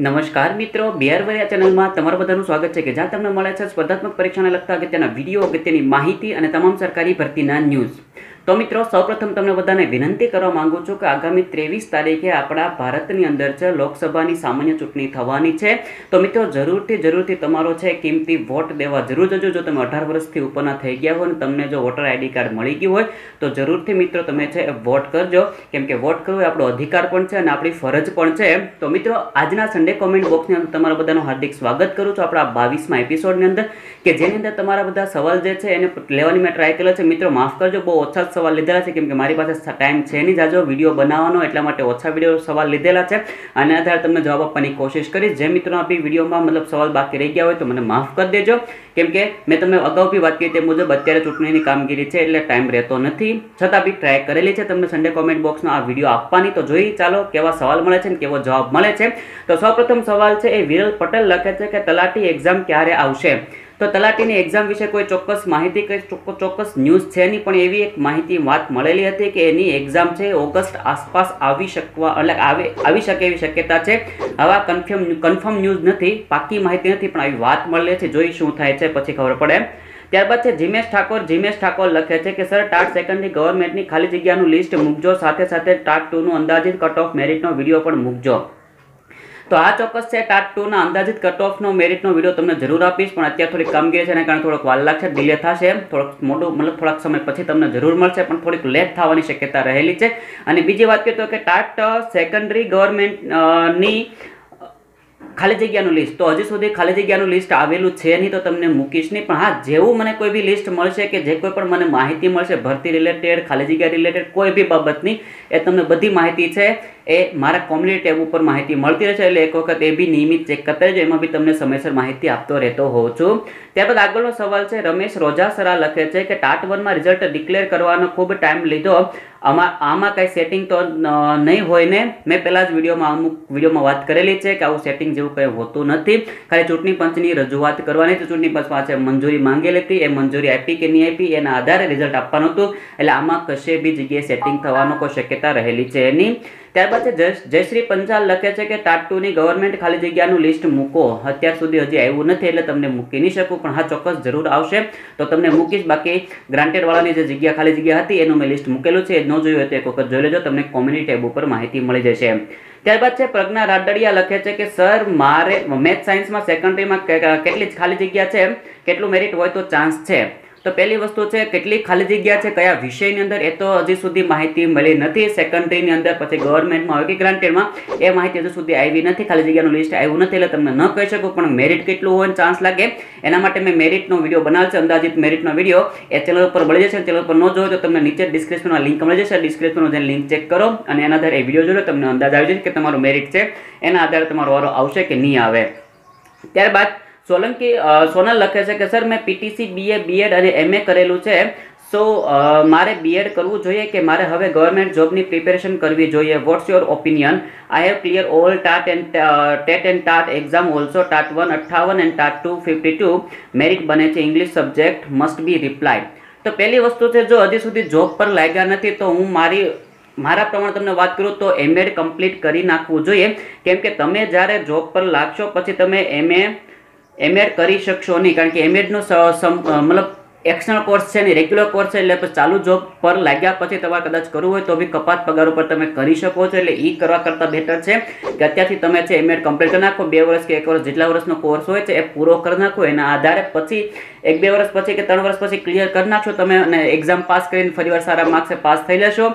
नमस्कार मित्रों, B are वरिया चैनल में तमारू बधानुं स्वागत है कि ज्यां तमने मळे छे स्पर्धात्मक परीक्षाने लगता अगत्यना विडियो, अगत्यनी माहिती अने तमाम सरकारी भरतीना न्यूज। तो मित्रों सर्वप्रथम तमने बधाने विनंती करवा मांगू छूं कि आगामी 23 तारीखे आपणा भारतनी अंदर छे लोकसभानी सामान्य चूंटणी थवानी छे। तो मित्रों जरूरथी तमारो छे किमती वोट देवा जरूर जजो। जो तमे 18 वर्षथी उपरना थई गया हो अने तमने जो वोटर आईडी कार्ड मळी गयुं होय तो जरूरथी मित्रों तमे छे वोट करजो, केम के वोट करवो आपणो अधिकार पण छे अने आपणी फरज पण छे। तो मित्रों आजना संडे कॉमेंट बॉक्सनी अंदर तमारा बधानो हार्दिक स्वागत करूं छुं आपणा 22मा एपिसोडनी अंदर, के जेनी अंदर तमारा बधा सवाल जे छे एने लेवानी मैं ट्राय करेल छे। मित्रों माफ करजो, बहुत ओछा सवाल लीधेला है क्योंकि मेरी पास टाइम है नहीं जाजो विडियो बनावानो, एटला माटे ओछा विडियो सवाल लीधेला है अने आधार तमने जवाब आपवानी कोशिश करीश। जे मित्रों आपी विडियो में मतलब सवाल बाकी रही गया हो तो मने माफ कर देजो, केम के मैं तमने अगाऊ भी बात करी ते मुजब अत्यारे चूंटणीनी कामगीरी छे एटले टाइम रहेतो नथी, छतां भी ट्राय करेली छे तमने संडे कॉमेंट बॉक्समां आ विडियो आपवानी। तो जोई चालो केवा सवाल मळे छे अने केवो जवाब मळे छे। तो सर्वप्रथम सवाल छे ए विरल पटेल लखे छे के तलाटी एक्जाम क्यारे आवशे। तो तलाटी ने एक्जाम विषय कोई चौक्स माहिती के चौक्स न्यूज है नहीं, पण एवी एक माहिती बात मळेली हती कि एनी एक्जाम छे ऑगस्ट आसपास आवी शकवा એટલે આવી શકે એવી શક્યતા છે। આવા કન્ફર્મ न्यूज નથી, પાકી માહિતી નથી, પણ આવી વાત મળે છે, જોઈ શું થાય છે પછી ખબર પડે। ત્યારબાદ છે જીમેશ ઠાકોર લખે છે કે સર ટાટ સેકન્ડરી ગવર્મેન્ટની ખાલી જગ્યાનું લિસ્ટ મૂકજો, સાથે સાથે ટાટ 2 નું અંદાજિત કટ ઓફ મેરિટનો વિડિયો પણ મૂકજો। तो आ चौक्स है टाट 2 ना अंदाजित कट ऑफ नो मेरिट नो विडियो तमने जरूर आपीश, पण अत्यार थोड़ी कामगीरी छे ने कारण थोड़ोक वाल लागशे, डिले थशे, थोड़ोक मोटो मतलब थोड़ाक समय पछी तमने जरूर मळशे, पण थोड़ीक लेट थवानी शक्यता रहेली छे। अने बीजी वात करीए तो के टाट सेकंडरी गवर्नमेंट नी खाली जग्यानु लिस्ट तो हजी सुधी खाली जग्यानु लिस्ट आवेलू छे नहीं, तो तमने मूकीश नहीं। पण हाँ जेवू मने कोई भी लिस्ट मळशे के जे कोई पण मने माहिती मळशे भरती रिलेटेड, खाली जग्या रिलेटेड कोई भी बाबतनी ए तमने बधी माहिती छे ए मारा कम्युनिटी टेब उपर माहिती मळती रहे छे, एटले एक वखत ए बी नियमित चेक करता रहेजो, एमां बी तमने समयसर माहिती आपतो रहेतो होव छुं। त्यारबाद आगळनो सवाल छे रमेश रोजासरा लखे छे के टाट 1 मां रिजल्ट डिक्लेर करवानो खूब टाइम लीधो, आमा कई सेटिंग तो नहीं होय ने। मैं पहला ज विडियो में अमुक विडियो में बात करेली है कि आवुं सेटिंग जेवुं कई होतुं नथी, खाली चूंटणी पंचनी रजूआत करवानी, तो चूंटणी पंच पासे मंजूरी मांगेली हती, ए मंजूरी आपी के नहीं आपी एना आधारे रिजल्ट आपवानुं हतुं, एटले आमां कशे बी जग्याए सेटिंग थवानो कोई शक्यता रहेली छे नहीं। त्यारबाद जयश्री पंचाल लखे छे के टाट 2 नी गवर्नमेंट खाली जग्यानुं लिस्ट मूको, अत्यार सुधी हजी आव्युं नथी एटले तमने मूकी नहीं शकूं, पण हा चोक्कस जरूर आवशे तो तमने मूकीश। बाकी ग्रांटेड वाळानी जे जग्या खाली जग्या हती एनुं मैं लिस्ट मूकेलुं छे, एनो जोयुं होय तो एक वखत जोई लेजो, तमने कम्युनिटी टेब पर माहिती मळी जशे। त्यारबाद प्रज्ञा राडडिया लखे छे के सर मारे मैथ साइंस में सेकंडरी में केटली खाली जग्या छे, केटलुं मेरिट होय तो चांस छे। तो पहली वस्तु है केटली खाली जग्या है क्या विषय की अंदर ए तो हजी सुधी माहिती मिली नहीं, सेकंडरी अंदर पछी गवर्नमेंट में कि ग्रांटेड में ए माहिती हजू सुधी आई नहीं, खाली जग्या लिस्ट आव्युं नहीं एटले तमने न कही शकूं, पण मेरिट केटलुं होय चांस लागे एना माटे मैं मेरिटनो विडियो बनावेल छे, अंदाजित मेरिटनो विडियो ए चेनल पर मळी जशे। चेनल पर न जोयो तो तमने नीचे डिस्क्रिप्शन में लिंक मिली जशे, डिस्क्रिप्शन में जईने लिंक चेक करो अने एना आधारे ए विडियो जोजो, तमने अंदाज आई जशे कि तमारो मेरिट छे, एना आधारे तमारो वारो आवशे के नहीं आवे। त्यारबाद सोलंकी सोनल लखे छे के सर मैं पीटीसी बीए बीएड अने एमए करेलू छे, सो मारे बीएड करवू जोईए के मारे हवे गवर्नमेंट जॉबनी प्रिपेरेशन करवी जोईए, what's your opinion? I have clear all TAT and TET and TAT exam also, TAT 1 58 and टाट 2 52 मेरिट बने छे, English subject must be reply. तो पहली वस्तु छे जो हजी सुधी जॉब पर लाग्या नथी तो हूँ मारा प्रमाण तमने बात करूँ तो M.Ed कम्प्लीट करी नाखवू जोईए, केम के तमे ज्यारे जॉब पर लागशो पछी तमे M.Ed करी शकशो नहीं, कारण कि M.Ed नो मतलब एक्सटर्नल कोर्स है नहीं, रेग्युलर कोर्स है एटले चालू जॉब पर लाग्या पछी तमारे कदाच करवू होय तो भी कपात पगार पर तमे करी शको छो, एटले ई करवा करता बेटर छे कि अत्यारथी तमे छे M.Ed कम्प्लीट करी नाखो, 2 वर्ष के 1 वर्ष जेटला वर्षनो कोर्स होय छे ए पूरो करी नाखो, एना आधारे पछी 1-2 वर्ष पछी के 3 वर्ष पछी क्लियर करी नाखशो तमे अने एक्जाम पास करीने फरीवार सारा मार्क्से पास थई लेशो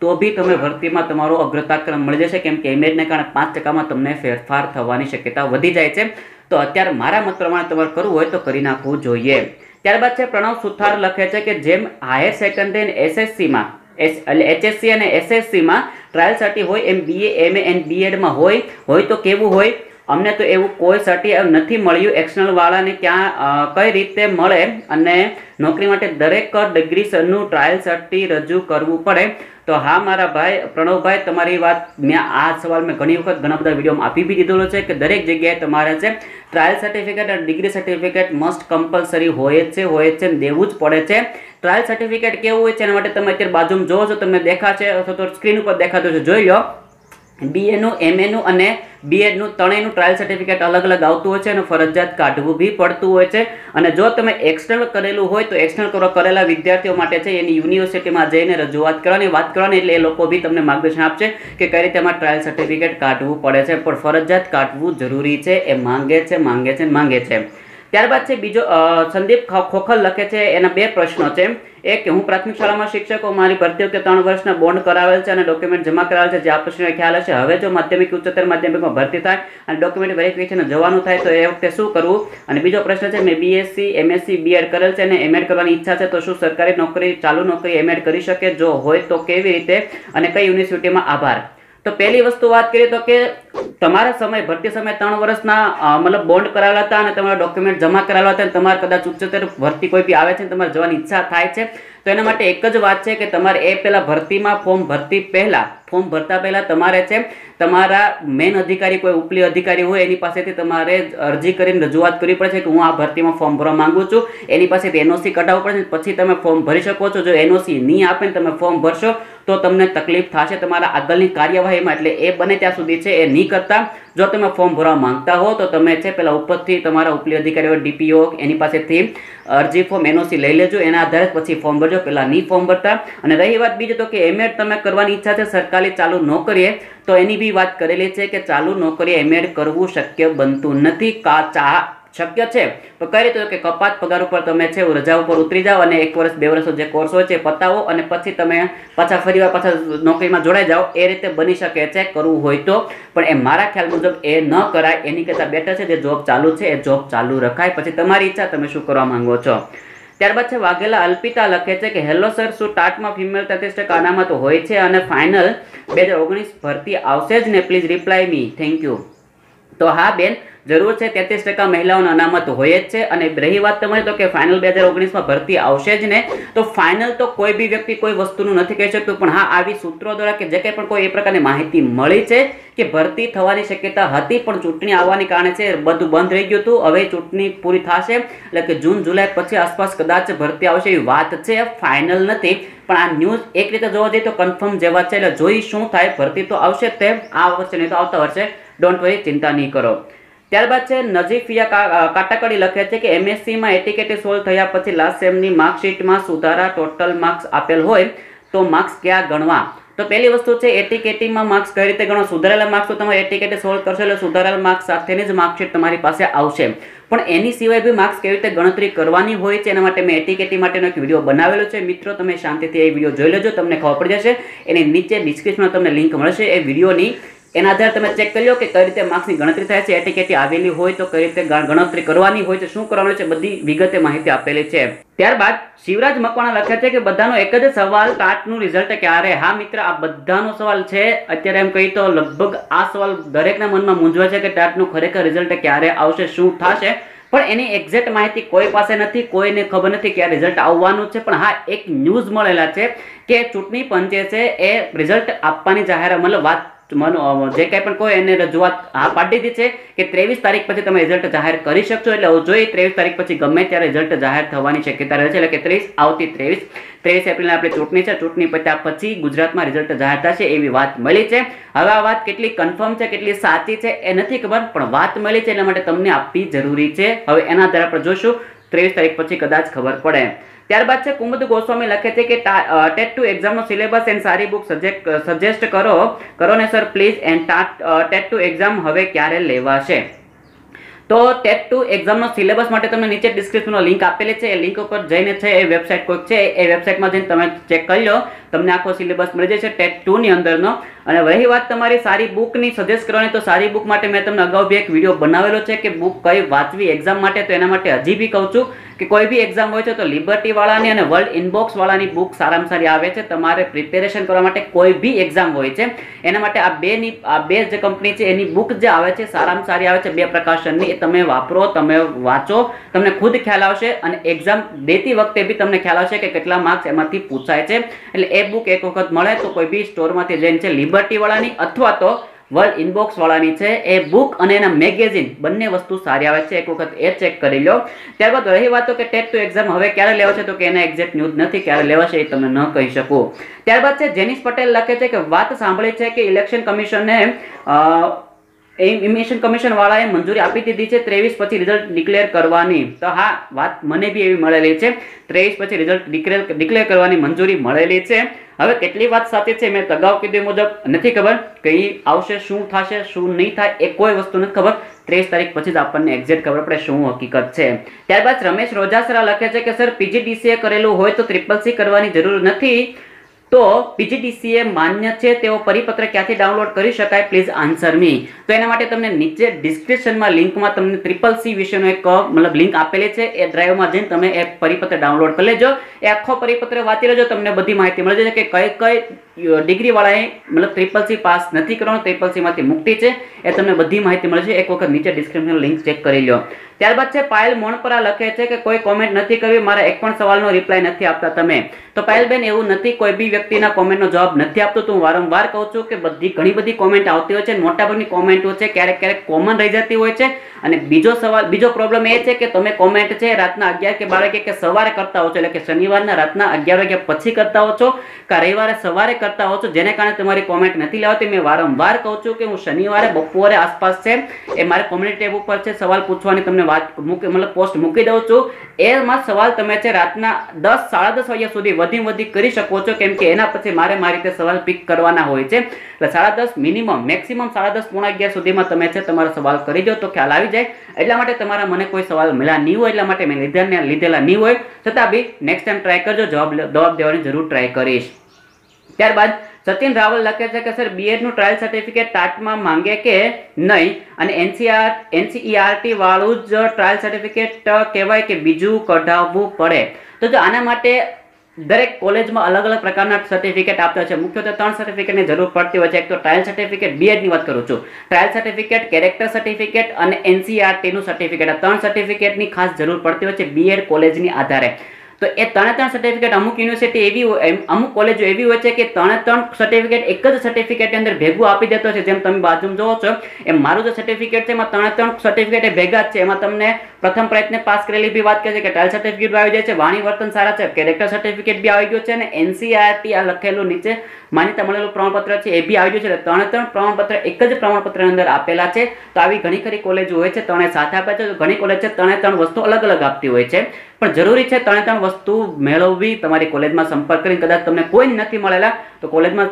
तो भी तमे भर्ती में तमारो अग्रताक्रम मळी जशे, केम के M.Ed ने कारण 5% में तमने फेरफार थवानी शक्यता वधी जाय छे। तो अत्यार मारा मत प्रमाण तमारे करवू होय तो करी नाखवू जोईए। त्यारबाद प्रणव सुथार लखे छे के जेम हायर सेकंडरी एसएससी में एचएससी अने एसएससी में ट्रायल सर्टी होय M BA MA and BEd में होय तो केवुं होय, अमने तो एवुं कोई सर्टी नथी मळ्युं, एक्सटर्नल वाळाने क्या कई रीते मळे अने नौकरी माटे दरेक डिग्रीनुं ट्रायल सर्टी रजू करवू पड़े। तो हाँ मारा भाई प्रणव भाई तमारी बात मैं आ सवाल में घणी वखत घणा बधा विडियो में आपी भी दीधेलो छे कि दरेक जग्याए तमारे छे ट्रायल सर्टिफिकेट और डिग्री सर्टिफिकेट मस्ट कम्पलसरी होय छे देवू ज पड़े छे। ट्रायल सर्टिफिकेट केवुं होय छे एना माटे तमे अत्यारे बाजुमां जोवो छो, तमने देखाशे अथवा तो स्क्रीन पर देखातो छे, जोई लो बीएनु एमएनु अने बीएडनु त्रणेयनु ट्रायल सर्टिफिकेट अलग अलग आवतुं होय छे, फरजियात काढवुं बी पड़तुं होय छे। अने जो तमे एक्सटर्नल करेलुं होय तो एक्सटर्नल करेला विद्यार्थीओ माटे छे एनी युनिवर्सिटीमां जईने रजूआत करवानी એટલે એ લોકો भी तमने मार्गदर्शन आपशे के कई रीते आमां ट्रायल सर्टिफिकेट काढवुं पड़े छे, पण फरजियात काढवुं जरूरी छे। ए मांगे छे मांगे छे मांगे छे। त्यारबाद बीजो संदीप खोखल लखे छे, एना बे प्रश्नों छे। एक, हूँ प्राथमिक शाला में शिक्षकों मारी भर्ती वखते 3 वर्षना बॉन्ड करावेल छे अने डॉक्यूमेंट जमा करावेल छे, जे आप प्रश्नों ख्याल हशे। हवे जो माध्यमिक उच्चतर माध्यमिक में भर्ती थाय अने डॉक्यूमेंट वेरिफिकेशन जवानुं थाय तो ए वखते शुं करवुं। अने बीजो प्रश्न छे, मैं बीएससी एमएससी बीएड करेल छे अने एमएड करवानी इच्छा छे, तो शुं सरकारी नौकरी चालू नौकरी एमएड करी शके, जो होय तो केवी रीते अने कई युनिवर्सिटीमां। आभार। तो पहली वस्तु बात करिए तो कि तमारा समय भर्ती समय 3 वर्षना मतलब बॉन्ड करावेला था अने तमारा डॉक्यूमेंट जमा करावेला था, तमारे कदाच उच्चतर भर्ती कोई भी आवे छे तमारे जवानी इच्छा थाय छे, तो एना माटे एक ज वात छे कि तमारे ए पहेला भर्तीमां फॉर्म भरता पहला तमारे छे तमारा मेन अधिकारी कोई उपली अधिकारी होय एनी पासेथी तमारे अरजी करीने रजूआत करवी पड़े कि हूँ आ भर्ती में फॉर्म भरवा मांगू छूँ, एनी पासेथी एनओसी कढाववू पड़े पछी तमे फॉर्म भरी शको छो। जो एनओसी नहीं आपे तमे फॉर्म भरशो तो तमने तकलीफ थशे तमारा आगळनी कार्यवाहीमां, एटले ए बने त्यां सुधी छे ए नहीं करता। जो तमे फॉर्म भरवा मांगता हो तो तमे छे पहेला उपरथी तमारा उपली अधिकारी डीपीओ एनी पासेथी अरजी फॉर्म एनओसी लई लेजो, एना आधारे पछी फॉर्म भरजो, पहेला नहीं फॉर्म भरता। अने रही वात बीजी तो कि एमएड तमे करवानी इच्छा छे सरकारी चालू नौकरी तो एनी भी बात करेली छे कि चालू नौकरी एमएड करवू शक्य बनतु नथी, काचा शक्य छे तो कई रीते कि कपात पगार पर तमे छे रजा पर उतरी जाओ अने 1 वर्ष 2 वर्षो जे कोर्स होय छे पतावो अने पछी तमे पाछा फरीवार पाछा नौकरीमां जोड़ाई जाओ, ए रीते बनी शके छे करवू होय तो। पण ए मारा ख्याल मुजब ए न कराय एनी करता बेटर छे जे जॉब चालू छे ए जॉब चालू रखाय, पछी तमारी इच्छा तमे शुं करवा मांगो छो। त्यारबाद छे वाघेला अल्पिता लखे छे कि हेलो सर, शू टाट में फीमेल 33% अनामत होय छे अने फाइनल 2019 भर्ती आवशे ज ने, please reply me, thank you. तो हाँ बेन, जरूर है 33% महिलाओं अनामत होय ज छे। रही बात तमारी तो कि फाइनल 2019 में भर्ती आवशे ज ने, तो फाइनल तो कोई भी व्यक्ति कोई वस्तुनुं नथी कही शकतो, पण हाँ आवी सूत्रों द्वारा के जे कंई पण कोई ए प्रकारनी माहिती मळी छे कि भर्ती थवानी शक्यता हती पण चूंटणी आववाने कारणे छे बधुं बंध रही गयुं हतुं। हवे चूंटणी पूरी थशे एटले के जून जुलाई पछी आसपास कदाच भर्ती आवशे एवी वात छे, फाइनल नथी। पण आ न्यूज एक रीते जोवा जईए तो कन्फर्म जेवा छे, एटले जोई शुं थाय, भर्ती तो आवशे ते आ वर्षे नहीं तो आवता वर्षे, डोंट वरी, चिंता नहीं करो। त्यारबाद नजीफिया काटाकड़ी लखे छे कि एमएससी में एटीकेटी सोल्व थया पछी लास्ट सेमनी मार्कशीट में सुधारा टोटल मार्क्स आपेल होय तो मार्क्स क्या गणवा। तो पहली वस्तु है एटीकेटी में मार्क्स कई रीते गणवा, सुधारेला मार्क्स तो तमे एटीकेटी सोल्व करशो એટલે सुधारेला मार्क्स સાથેની જ मार्कशीट તમારી પાસે આવશે, પણ એની સિવાય भी मार्क्स કેવી રીતે ગણતરી કરવાની હોય છે એના માટે મેં એટીકેટી માટેનો એક વિડિયો બનાવેલો છે, મિત્રો તમે શાંતિથી એ વિડિયો જોઈ લેજો, તમને ખબર પડી જશે। એની નીચે ડિસ્ક્રિપ્શનમાં તમને લિંક મળશે એ વિડિયોની, एना आधार तमे चेक कर लो कि कई रीते मार्क्स की गणतरी थाय छे, एटीकेटी आवेली होय तो कई रीते गणतरी करवानी होय छे, शुं करवानुं छे, बधी विगते माहिती आपेली छे। त्यारबाद शिवराज मकवाणा लखे छे कि बधानो एक ज सवाल, टाटनुं रिजल्ट क्यारे? हाँ मित्र, आ बधानो सवाल छे। अत्यारे एम कही तो लगभग आ सवाल दरेकना मनमा मूंझवे छे कि टाटनुं खरेखर रिजल्ट क्यारे आवशे, शुं थशे, पर एनी एक्जेक्ट माहिती कोई पासे नथी, कोईने खबर नथी कि आ रिजल्ट आववानुं छे। पण हाँ एक न्यूज मळेला छे कि चूंटणी पंचे छे ए रिजल्ट आपवानी जाहेरात मतलब वात जे कई पण कोई एने रजूआत हाँ पाड़ी दी है कि 23 तारीख पछी तमे रिजल्ट जाहिर करी शकशो, एटले जोई 23 तारीख पछी गमे त्यारे रिजल्ट जाहिर थवानी शक्यता रहे छे, एटले के 23 एप्रिल आपणे चूंटणी छे, चूंटणी पत्या पछी गुजरात में रिजल्ट जाहिर थशे एवी वात मळी छे। हवे आ वात केटली कन्फर्म छे केटली साची छे ए नथी खबर, पण वात मळी छे एटला माटे तमने आपवी जरूरी छे। हवे एना आधार पर जोशुं 23 तारीख पछी कदाच खबर पड़े। त्यारबाद कुमुद गोस्वामी लखे छे कि टेट 2 एक्जाम नो सिलेबस एंड सारी बुक सजेस्ट करो ने sir please, and TET 2 exam हवे क्यारे लेवाशे? तो टेट 2 एक्जाम नो सिलेबस माटे तमने नीचे डिस्क्रिप्शन लिंक आपेली छे, ए लिंक पर जईने छे ए वेबसाइट कोईक छे ए वेबसाइट में जईने तमे चेक करी लो, तमने आखो सिलेबस मळी जशे टेट 2 ની અંદરનો। અને रही बात तमारी सारी बुक नी सजेस्ट करवानी, तो सारी बुक माटे मैं तमने अगाउ भी एक विडियो बनावेलो छे कि बुक कई वांचवी एक्जाम माटे, तो एना माटे हजी भी कहूं छूं कि कोई भी एक्जाम होय छे तो लिबर्टी वाळानी अने वर्ल्ड इनबॉक्स वाळानी बुक सारामां सारी आवे छे, तमारे प्रिपेरेशन करवा माटे कोई भी एक्जाम होय छे एना माटे आ बे जे कंपनी छे एनी बुक जे आवे छे सारामां सारी आवे छे, बे प्रकाशननी, ए तमे वापरो, तमे वांचो, तमने खुद ख्याल आवशे अने एक्जाम देती वखते भी तमने ख्याल आवशे कि केटला मार्क्स एमांथी पूछाय छे। एटले ए बुक एक वखत मळे तो कोई भी स्टोरमांथी जईने लिबर्टी वाळानी अथवा तो वर्ल्ड इनबॉक्स वाळानी छे ए बुक अने एना मैगजीन बंने वस्तु सारी आवे छे, एक वखत ए चेक करी लो। त्यारबाद रही वात के टेट तो एग्जाम हवे क्यारे लेवाशे तो के एना एग्जेक्ट न्यूज नथी, क्यारे लेवाशे ए तमने न कही शको। त्यारबाद छे जेनिस पटेल लखे छे के वात सांभळी छे के इलेक्शन कमिशन ने इमिग्रेशन कमिशन वाळाए मंजूरी आपी दीधी छे 23 पछी रिजल्ट डिक्लेअर करवानी। तो हाँ, वात मने भी एवी मळेली छे, 23 पछी रिजल्ट डिक्लेअर करवानी मंजूरी मळेली छे। हवे केटली वात साचे छे मैं तगाव कीधुं मुजब नथी खबर के आवशे, शुं थशे शुं नहीं थाय ए कोई वस्तु नथी खबर। 23 तारीख पछी ज आपणने एक्जेक्ट खबर पड़े शुं हकीकत छे। त्यारबाद रमेश रोजासरा लखे छे के सर पीजीडीसीए करेलुं होय तो ट्रिपल सी करवानी जरूर नथी, तो पीजीडीसीए मान्य है तेवो परिपत्र क्यांथी डाउनलॉड करी शकाय, प्लीज आंसर मी। तो एना माटे तमने नीचे डिस्क्रिप्शन में लिंक में तमने ट्रिपल सी विषयनो एक मतलब लिंक आपेली छे, ए ड्राइव में जईने तमे ए परिपत्र डाउनलॉड करी लेजो, ए आखो परिपत्र वांची लेजो, तमने बधी माहिती मळी जशे के कई कई डिग्री वाळाए मतलब ट्रिपल सी पास नहीं करवानो, ट्रिपल सी मांथी मुक्ति छे, ए तमने बधी माहिती मळी जशे। एक वखत नीचे डिस्क्रिप्शन लिंक चेक करी लो। त्यारबाद छे पायल मोणपरा लखे छे के कोई कॉमेंट नहीं करी, मारा एक पण सवालनो रिप्लाय नहीं आपता तमे। तो पायल बेन एवुं नथी, कोई बी व्यक्ति कॉमेंट नो जवाब नहीं आपतो। तो हूँ वारंवार कहूँ छूं के बधी घणी बधी कॉमेंट आवती होय छे, मोटा भागनी कॉमेंट होय छे क्यारेक क्यारेक कॉमन रही जाती होय छे। अने बीजो सवाल बीजो प्रॉब्लम ए छे के तमे कॉमेंट छे रातना 11 के 12 के सवारे करता हो छो, एटले के शनिवारना रातना 11 वाग्या पछी करता हो छो का रविवारे सवारे करता हो छो, जेने कारणे तमारी कॉमेंट नहीं लेवाती। मैं वारंवार कहूँ छूं के हूँ शनिवारे बपोरे आसपास छे ए मारे कम्युनिटी टेब उपर छे सवाल पूछवानी तमने वात मूके मतलब पोस्ट मूकी दऊं छूं। एमां सवाल तमे छे रातना 10 साढ़ा 10 वाग्या सुधी वधीमां वधी करी शको छो, केम के एना पछी मारे मारी ते सवाल पिक करवाना होय छे। એટલે 10:30 मिनिमम मैक्सिमम 10:30 11 સુધીમાં તમે છે તમારો સવાલ કરી દો તો ખ્યાल આવી જાય। એટલા માટે તમારા મને કોઈ સવાલ મળ્યા ન હોય એટલા માટે મેં લીધેલા ન હોય, છતાં બી નેક્સ્ટ ટાઈમ ટ્રાય કરજો, જવાબ દેવાની જરૂર ટ્રાય કરીશ। ત્યારબાદ सचिन रावल लखे छे के सर बीएड नु ट्रायल सर्टिफिकेट टाट में मांगे के नहीं, अने एनसीईआरटी वाळु ज ट्रायल सर्टिफिकेट कहेवाय के बीजू कढावू पड़े। तो जो आना माटे दरेक कॉलेज में अलग अलग प्रकारना सर्टिफिकेट आपता है, मुख्यतः 3 सर्टिफिकेट ने जरूर पड़ती हो। एक तो ट्रायल सर्टिफिकेट बीएड की बात करूँ छूँ, ट्रायल सर्टिफिकेट, कैरेक्टर सर्टिफिकेट और एनसीईआरटी सर्टिफिकेट, आ 3 सर्टिफिकेट की खास जरूर पड़ती हो बीएड कॉलेज के आधार। तो ए 3 सर्टिफिकेट अमुक यूनिवर्सिटी एवं अमुक कॉलेज एवी हो कि 3 सर्टिफिकेट एक ज सर्टिफिकेट अंदर भेगू आपी देते हैं। जम तमे बाजू में जुओ छो एम मारू जो सर्टिफिकेट है 3 सर्टिफिकेट भेगा है। एमां तमने प्रथम प्रयत्न पास करेली भी बात कहे कि ट्रायल सर्टिफिकेट आई जाए, वाणी वर्तन सारा है, कैरेक्टर सर्टिफिकेट भी आई गयो है, एनसीईआरटी आ लखेलू नीचे मान्यता मळेलू प्रमाणपत्र है ये आई गयो है। 3 प्रमाणपत्र एक ज प्रमाणपत्र अंदर आपेला है। तो आ घणी खरी कॉलेज हो 3 साथ आपे छे, घणी कॉलेज 3 वस्तु अलग अलग आपती होय छे, पण जरूरी है 3 वस्तु मेळववी। तमारी कॉलेज में संपर्क करीने कदाच तमने कोई नथी मळेला तो कॉलेज में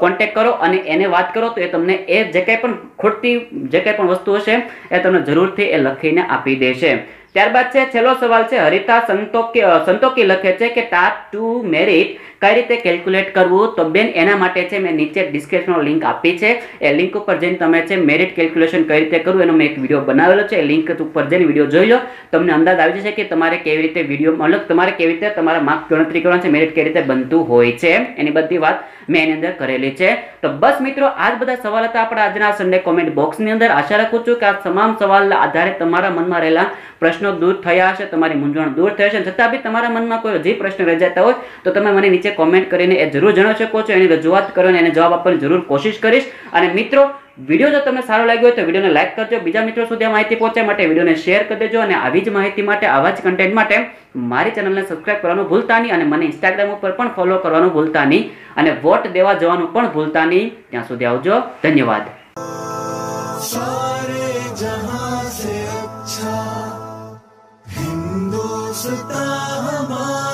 कॉन्टेक्ट करो अने एने वात करो, तो ए तमने ए जे काई पण खोटी जे काई पण वस्तु हशे ए तमने जरूरथी ए लखीने आपी देशे। त्यारबाद छे छेल्लो सवाल छे हरिता संतोकी लखे छे के टाट टू मेरिट कई रीते केल्क्युलेट करवू। तो बेन एना माटे छे मैं नीचे डिस्क्रिप्शन लिंक आपी छे, ए लिंक पर जईने तमे छे मेरिट केल्क्युलेशन कई रीते करवू एनो मैं एक विडियो बनावेलो छे, लिंक पर जईने विडियो जोई लो, तमने अंदाज आई जशे के तमारे केवी रीते विडियो मतलब तमारे केवी रीते तमारा मार्क गणतरी करवानी छे, मेरिट केवी रीते बनतुं होय छे, एनी बधी वात मैं एनी अंदर करेली छे। तो बस मित्रों आ ज बधा सवाल हता आपणा आजना संडे कमेंट बॉक्स नी अंदर। आशा राखुं छुं के आ तमाम सवाल आधारे तमारा मनमा रहेला प्रश्नों दूर थया हशे, तमारी मूंझवण दूर थई हशे। छतां बी तमारा मनमा कोई हजी प्रश्न रही जता होय तो तमे मने नीचे कमेंट करीने ए जरूर जणावी शको छो, एनी रजूआत करो अने एने जवाब आपवानी जरूर कोशिश करीश। अने मित्रों विडियो जो तमने सारो लाग्यो होय तो विडियो ने लाइक करजो, बीजा मित्रों सुधी आ माहिती पहोंचे माटे विडियो ने शेयर कर देजो, अने आवी ज माहिती माटे आवा ज कंटेंट माटे मारी चेनल ने सब्सक्राइब करवानुं भूलता नहीं, अने मने इंस्टाग्राम उपर पण फॉलो करवानुं भूलता नहीं, अने वोट देवा जवानुं पण भूलता नहीं। त्यां सुधी आवजो, धन्यवाद।